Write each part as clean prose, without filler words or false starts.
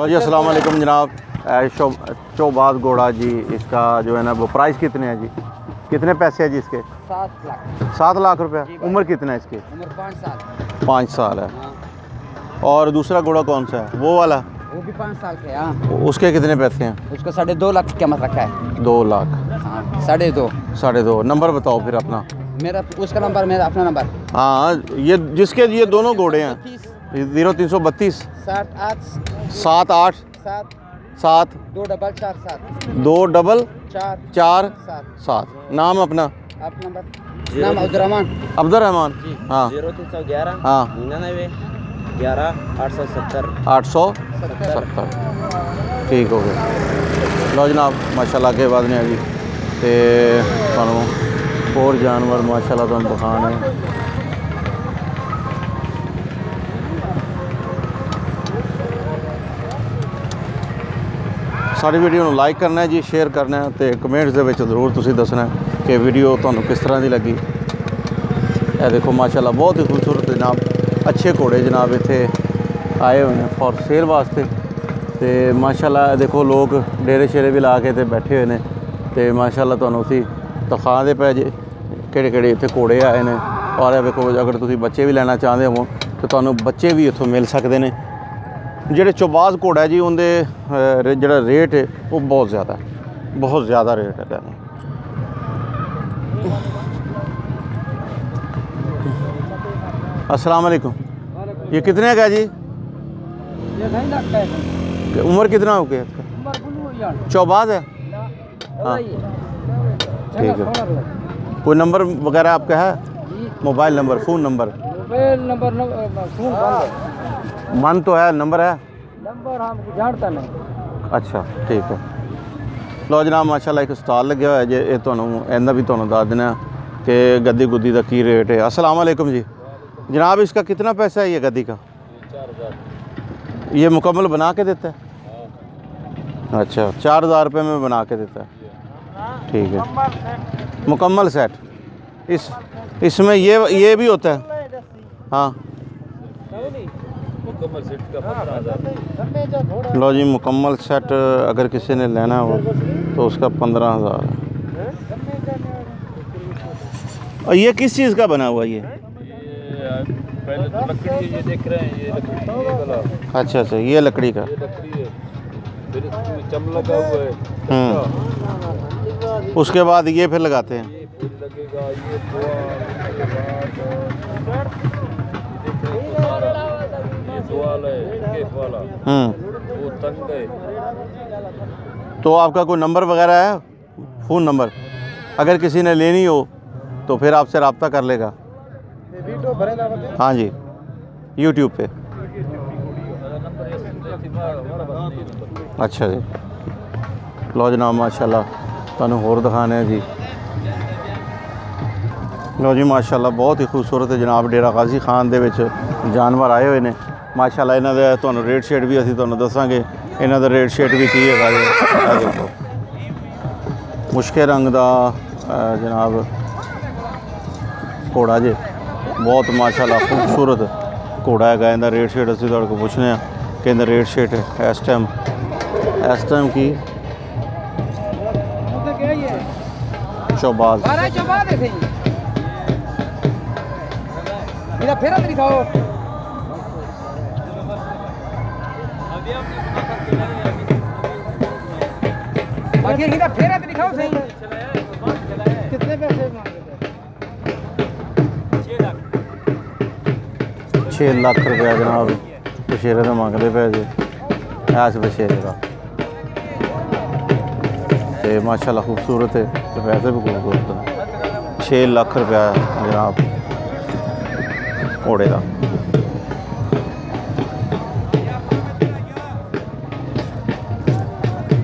लो जी अस्सलाम वालेकुम जनाब। शोबाज घोड़ा जी, इसका जो है ना वो प्राइस कितने है जी, कितने पैसे है जी इसके? 7 लाख। 7 लाख रुपया। उम्र कितना है इसकी? उम्र 5 साल। 5 साल है। और दूसरा घोड़ा कौन सा है? वो वाला वो भी 5 साल के। हाँ, उसके कितने पैसे हैं? उसका 2.5 लाख क्या मत रखा है। 2 लाख। हाँ, 2.5। 2.5। नंबर बताओ फिर अपना। मेरा उसका नंबर, मेरा अपना नंबर। हाँ, ये जिसके ये दोनों घोड़े हैं 0332 7 8 7 2 डबल 4 7। नाम अपना? नाम अब्दुर्रहमान। अब्दुर्रहमान। हाँ 0311 हाँ 99 11 870। ठीक हो गया। लो जनाब माशाल्लाह के बाद ने अभी ते सानू और जानवर माशाल्लाह तो इम्तहान है। सारी वीडियो को लाइक करना है जी, शेयर करना है तो कमेंट्स के जरूर तुसी दसना है कि वीडियो तुहानू किस तरह की लगी। यह देखो माशाल्लाह बहुत ही खूबसूरत जनाब अच्छे घोड़े जनाब इतने आए हुए हैं फॉर सेल वास्ते। तो माशाल्लाह देखो लोग डेरे शेरे भी ला के तो बैठे हुए हैं। तो माशाल्लाह तुहानू असीं तखा दे पे जे केड़े इतने घोड़े आए हैं। और अगर तुम बच्चे भी लेना चाहते हो तो तुहानू बच्चे भी इतों मिल सकते हैं। जोड़े चौबाज घोड़ा जी उनके जोड़ा रेट है वो बहुत ज़्यादा रेट है। अस्सलाम वालेकुम। ये कितने का है जी? उम्र कितना हो गया? चौबाज है। हाँ ठीक है। कोई नंबर वगैरह आपका है? Mobile number, phone number? Mobile number मन तो है, नंबर है? नंबर हम जानता नहीं। अच्छा ठीक है। लो जनाब माशाल्लाह एक स्टाल लगे हुआ है जे ये तो इन्दा भी तुहानू दस देना कि गद्दी गुद्दी का की रेट है। अस्सलाम वालेकुम जी। जनाब इसका कितना पैसा है ये गद्दी का? 4000। ये मुकम्मल बना के देता है? अच्छा 4000 रुपये में बना के देता है। ठीक है मुकम्मल सेट। इसमें ये भी होता है? हाँ मुकम्मल सेट का। लो जी मुकम्मल सेट अगर किसी ने लेना हो तो उसका 15,000 है। और ये किस चीज़ का बना हुआ? ये पहले तो लकड़ी, ये देख रहे हैं ये लकड़ी। अच्छा, ये लकड़ी का चम लगा हुआ है। उसके बाद ये फिर लगाते हैं। तो आपका कोई नंबर वगैरह है? फ़ोन नंबर अगर किसी ने लेनी हो तो फिर आपसे रब्ता कर लेगा। हाँ जी यूट्यूब पे। अच्छा जी लो जनाब माशाल्लाह तुहानू होर दिखाने जी। लो जी माशाल्लाह बहुत ही खूबसूरत है जनाब डेरा गाजी खान दे विच जानवर आए हुए हैं माशाल्लाह। इन्हां दा तुहानू रेट शेट भी असीं तुहानू दस्सांगे, इन्हां दा रेट शेट भी की है। मुश्के रंग दा जनाब घोड़ा जे बहुत माशाल्लाह खूबसूरत घोड़ा है। इन्हां दा रेट शेट असीं तुहाडे कोल पुछने आं कि इन्हां रेट शेट इस टाइम की शोबाज। कितने पैसे? 6 लाख रुपया जनाब बछेरे तो मांगते पैसे ऐस बछेरे का। माशाल्लाह खूबसूरत है तो वैसे भी खूबसूरत है। 6 लाख रुपया जनाब घोड़े का।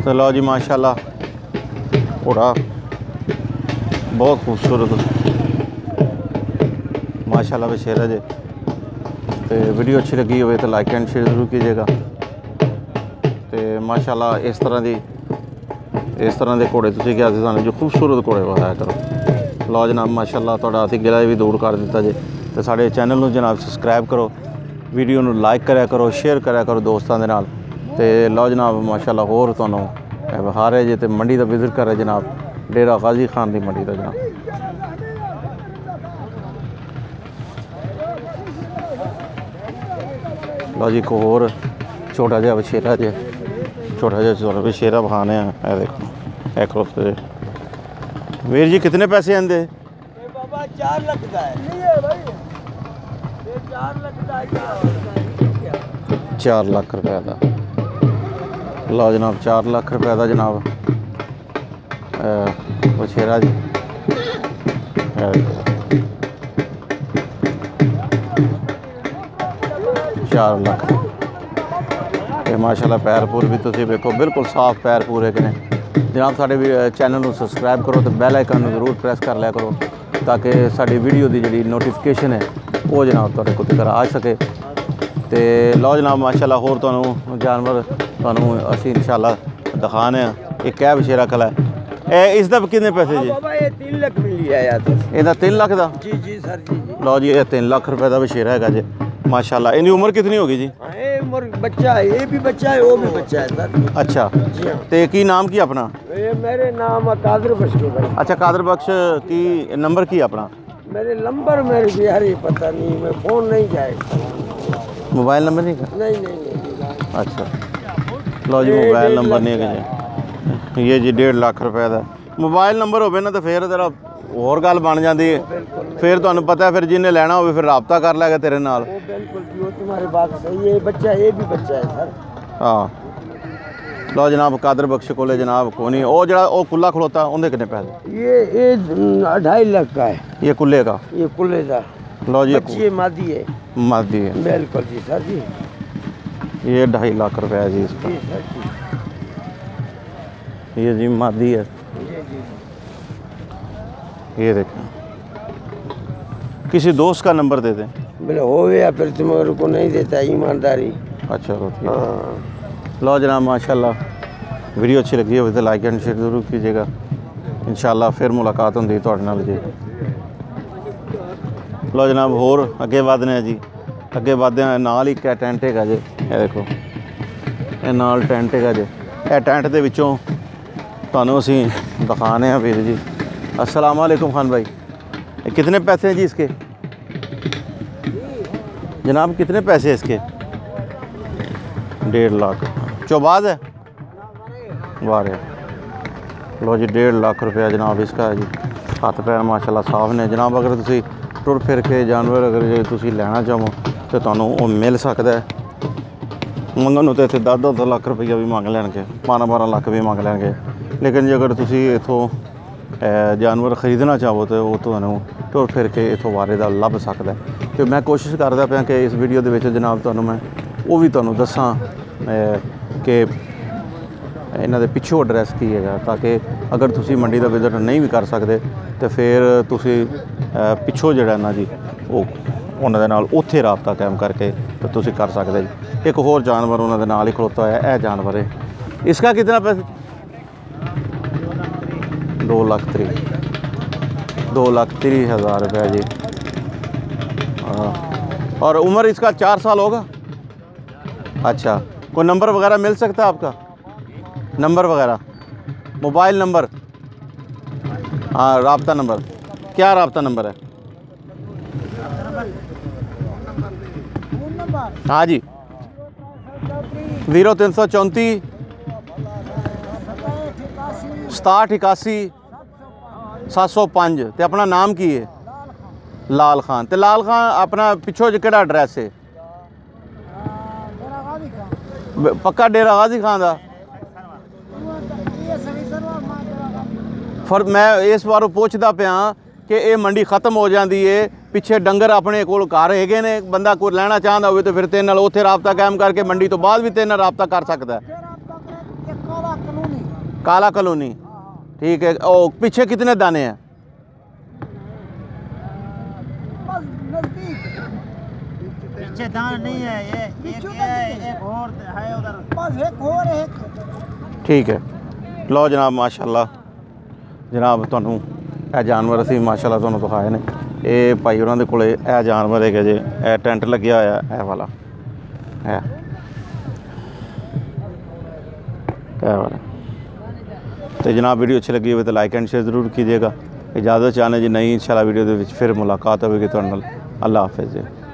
तो लो जी माशाल्लाह घोड़ा बहुत खूबसूरत माशाल्लाह बछेरा जे। तो वीडियो अच्छी लगी हो तो लाइक एंड शेयर जरूर कीजिएगा। तो माशाल्लाह इस तरह के घोड़े तुसी क्या सू जो खूबसूरत घोड़े वाया करो। लो जनाब माशाल्लाह तुहाडा असीं गिला भी दूर कर दिता जे। तो साढ़े चैनल नूं जनाब सबसक्राइब करो, वीडियो नूं लाइक कराया करो, शेयर कराया करो दोस्तों के नाल। तो लो जनाब माशाल्लाह होर थानू विखा रहे जी, तो मंडी का विजिट कर रहे जनाब डेरा गाजी खान की मंडी का जनाब। लो जी को होर छोटा जहा बछेरा जे, छोटा जहा बछेरा बखाने देखो। वीर जी कितने पैसे आंदे? चार लाख का है, 4 लाख रुपए का। लो जनाब 4 लाख रुपए का जनाब बछेरा जी। जी 4 लाख माशाल्लाह। पैर पूर भी तुसीं देखो बिल्कुल साफ पैर पूरे करें जनाब। साढ़े चैनल को सबसक्राइब करो तो बैल आइकन जरूर प्रेस कर लिया करो ताकि साड़ी वीडियो की जी नोटिफिकेशन है वो जनाब तुहाडे कोल तक आ सके। तो लो जनाब माशाल्लाह होर तुहानू जानवर तुहानू असीं इंशाल्लाह दिखाने। एक है बछेरा कला है, इसका कितने पैसे जी? बाबा ये 3 लाख मिली है यार, इहदा 3 लाख दा। जी जी सर जी। लो जी ये 3 लाख रुपए का बछेरा है जी माशाल्लाह। इनकी उम्र कितनी होगी जी? बच्चा है, ये भी बच्चा है, वो भी बच्चा है सर। अच्छा ते की नाम की अपना? ये मेरे नाम कादर बख्श भाई। अच्छा कादर बख्श की नंबर की अपना? मेरे नंबर मेरे बिहारी पता नहीं, मैं फ़ोन नहीं जाए। मोबाइल नंबर नहीं का? नहीं नहीं, नहीं। अच्छा लो जी मोबाइल नंबर नहीं है ये जी 1.5 लाख रुपए का। मोबाइल नंबर होवे ना तो फिर जरा होर गल बन जाती है, फिर तुहानू पता है फिर जिन्हें लैना हो फिर रबता कर लैगा तेरे नाल। तुम्हारी बात सही है, बच्चा ये भी बच्चा है सर। हाँ लो जनाब कादर बख्श को ले जनाब कोनी ओ जरा ओ कुल्ला खलोता उनके कितने पैसे? ये 2.5 लाख का है ये कुल्ले का, ये कुल्ले का। लो जी ये मादी है, मादी है बिल्कुल जी सर जी। ये 2.5 लाख रुपया है जी इसका। ये जी मादी है ये देखें। किसी दोस्त का नंबर दे दें बोले हो गया फिर तुम को नहीं देता ईमानदारी। अच्छा लो जनाब माशाल्लाह। वीडियो अच्छी लगी हो तो लाइक एंड शेयर जरूर कीजिएगा। इंशाल्लाह फिर मुलाकात होंगी थोड़े नाल जी। लो जनाब होर अगे वधने जी, अगे वधदे नाल ही क्या टेंट हैगा जी। ये देखो ये नाल टेंट हैगा जी। ये टेंट दे विचों तुहानू असीं दिखाने आ वीर जी। अस्सलाम वालेकुम खान भाई। कितने पैसे हैं जी इसके जनाब? कितने पैसे हैं इसके? 1.5 लाख। चौबाज है वारे। लो जी 1.5 लाख रुपया जनाब इसका है जी। हाथ पैर माशाल्लाह साफ ने जनाब। अगर तुसी टुर फिर के जानवर अगर जो तुसी लैना चाहो तो तुहानू ओह मिल सकता है। मंगन तो इतने 10-10 लाख रुपया भी मंग लैणगे, 12-12 लाख भी मंग लैणगे। लेकिन जे अगर तुसी इथों जानवर खरीदना चाहो तो वह तुहानू टुर फिर के इतों बारे का लभ सकता है। तो मैं कोशिश करता पाया कि इस वीडियो के जनाब तुहानू मैं वो भी तुहानू दसा कि इन्हां दे पिछों एड्रैस की है, ताकि अगर तुसी मंडी का विजिट नहीं भी कर सकते तो फिर तुसी पिछों जिहड़ा ना जी उन्हां दे नाल उत्थे राबता कायम करके तो तुसी कर सकते जी। एक होर जानवर उन्हां दे नाल ही खड़ोता है, यह जानवर है। इसका कितना पैसा? 2,30,000 रुपया जी। और उम्र इसका 4 साल होगा। अच्छा कोई नंबर वगैरह मिल सकता है आपका? नंबर वगैरह मोबाइल नंबर? हाँ राब्ता नंबर। क्या राब्ता नंबर है? हाँ जी 0334 785 तो अपना नाम की है? लाल खान। तो लाल खान अपना पिछों केड़ा एड्रैस है? पक्का डेरा गाजी खान का। फिर मैं इस बार पूछता पाया कि ये मंडी खत्म हो जाती है, पिछे डंगर अपने कोल घर हैगे ने, बंदा कोई लेना चाहता हो तो फिर तेरे नाल उत्थे राबता कायम करके मंडी तो बाद भी तेरे नाल राबता कर सकता है। काला कॉलोनी ठीक है। और पीछे कितने दाने हैं? पीछे दाना नहीं है, ये एक और है उधर, बस एक और है। ठीक है लो जनाब माशाल्लाह जनाब तुहानू ए जानवर असीं माशाल्लाह तुहानू दिखाए ने। ये भाई उन्हां दे कोले ए जानवर है जे, ए टेंट लग्या होया ए वाला है। तो जनाब वीडियो अच्छी लगी हुई तो लाइक एंड शेयर जरूर कीजिएगा। इजाज़त चाहने जी नहीं इंशाल्लाह वीडियो फिर मुलाकात होगी। तो अल्लाह हाफिज़।